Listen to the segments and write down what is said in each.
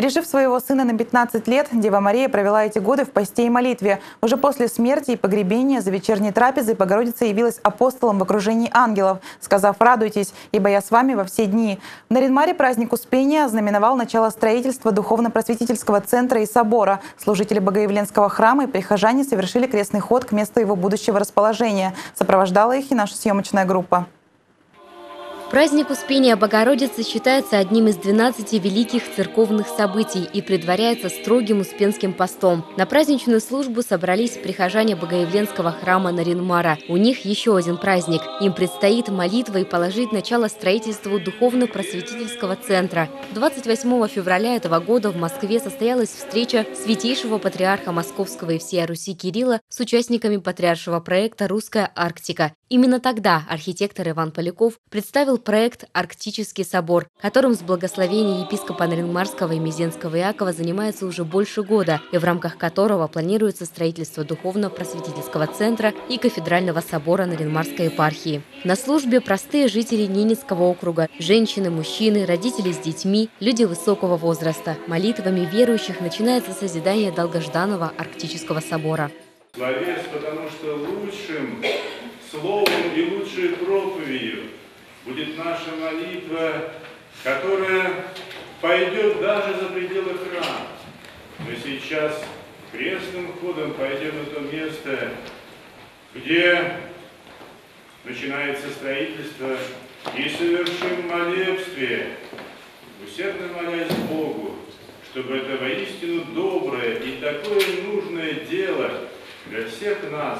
Пережив своего сына на 15 лет, Дева Мария провела эти годы в посте и молитве. Уже после смерти и погребения за вечерней трапезой Богородица явилась апостолом в окружении ангелов, сказав: «Радуйтесь, ибо я с вами во все дни». В Нарьян-Маре праздник Успения ознаменовал начало строительства духовно-просветительского центра и собора. Служители Богоявленского храма и прихожане совершили крестный ход к месту его будущего расположения. Сопровождала их и наша съемочная группа. Праздник Успения Богородицы считается одним из 12 великих церковных событий и предваряется строгим Успенским постом. На праздничную службу собрались прихожане Богоявленского храма Нарьян-Мара. У них еще один праздник. Им предстоит молитва и положить начало строительству духовно-просветительского центра. 28 февраля этого года в Москве состоялась встреча святейшего патриарха Московского и всея Руси Кирилла с участниками патриаршего проекта «Русская Арктика». Именно тогда архитектор Иван Поляков представил проект «Арктический собор», которым с благословения епископа Нарьян-Марского и Мезенского Якова занимается уже больше года, и в рамках которого планируется строительство духовно-просветительского центра и кафедрального собора Нарьян-Марской епархии. На службе простые жители Ненецкого округа, женщины, мужчины, родители с детьми, люди высокого возраста. Молитвами верующих начинается созидание долгожданного Арктического собора. Словес, потому что лучшим словом и лучшей проповедью будет наша молитва, которая пойдет даже за пределы храма. Мы сейчас крестным ходом пойдем в то место, где начинается строительство, и совершим молебствие, усердно молясь Богу, чтобы это воистину доброе и такое нужное дело для всех нас,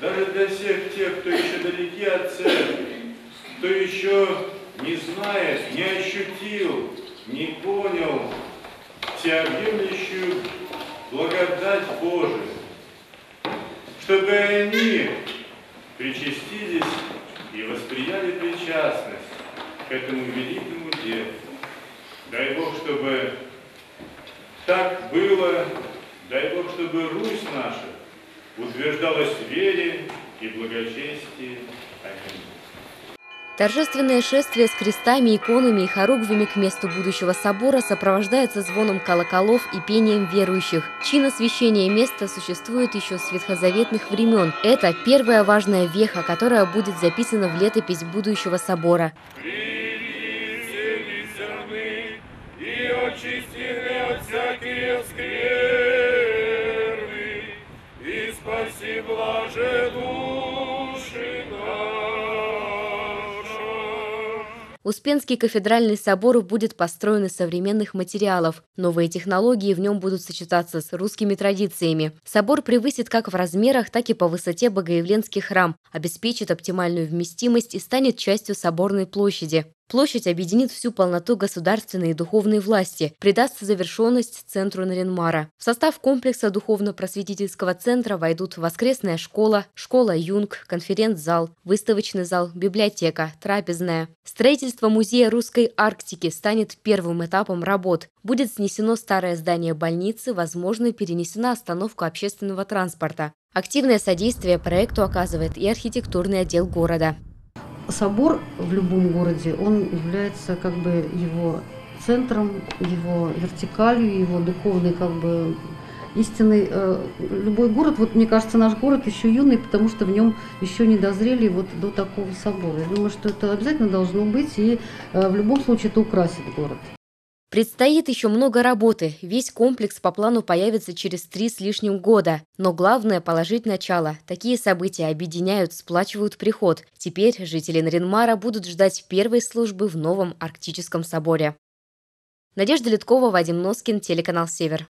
даже для всех тех, кто еще далеки от церкви, кто еще не знает, не ощутил, не понял всеобъемлющую благодать Божию, чтобы они причастились и восприяли причастность к этому великому делу. Дай Бог, чтобы так было, дай Бог, чтобы Русь наша утверждалась в вере и благочестии. Аминь. Торжественное шествие с крестами, иконами и хоругвями к месту будущего собора сопровождается звоном колоколов и пением верующих. Чин освящения места существует еще с ветхозаветных времен. Это первая важная веха, которая будет записана в летопись будущего собора. Успенский кафедральный собор будет построен из современных материалов. Новые технологии в нем будут сочетаться с русскими традициями. Собор превысит как в размерах, так и по высоте Богоявленский храм, обеспечит оптимальную вместимость и станет частью Соборной площади. Площадь объединит всю полноту государственной и духовной власти, придаст завершенность центру Нарьян-Мара. В состав комплекса духовно-просветительского центра войдут Воскресная школа, Школа Юнг, Конференц-зал, Выставочный зал, библиотека, Трапезная. Строительство музея Русской Арктики станет первым этапом работ. Будет снесено старое здание больницы, возможно, перенесена остановка общественного транспорта. Активное содействие проекту оказывает и архитектурный отдел города. Собор в любом городе, он является как бы его центром, его вертикалью, его духовной как бы истиной. Любой город, вот мне кажется, наш город еще юный, потому что в нем еще не дозрели вот до такого собора. Я думаю, что это обязательно должно быть, и в любом случае это украсит город. Предстоит еще много работы. Весь комплекс по плану появится через 3 с лишним года. Но главное – положить начало. Такие события объединяют, сплачивают приход. Теперь жители Нарьян-Мара будут ждать первой службы в новом Арктическом соборе. Надежда Литкова, Вадим Носкин, телеканал Север.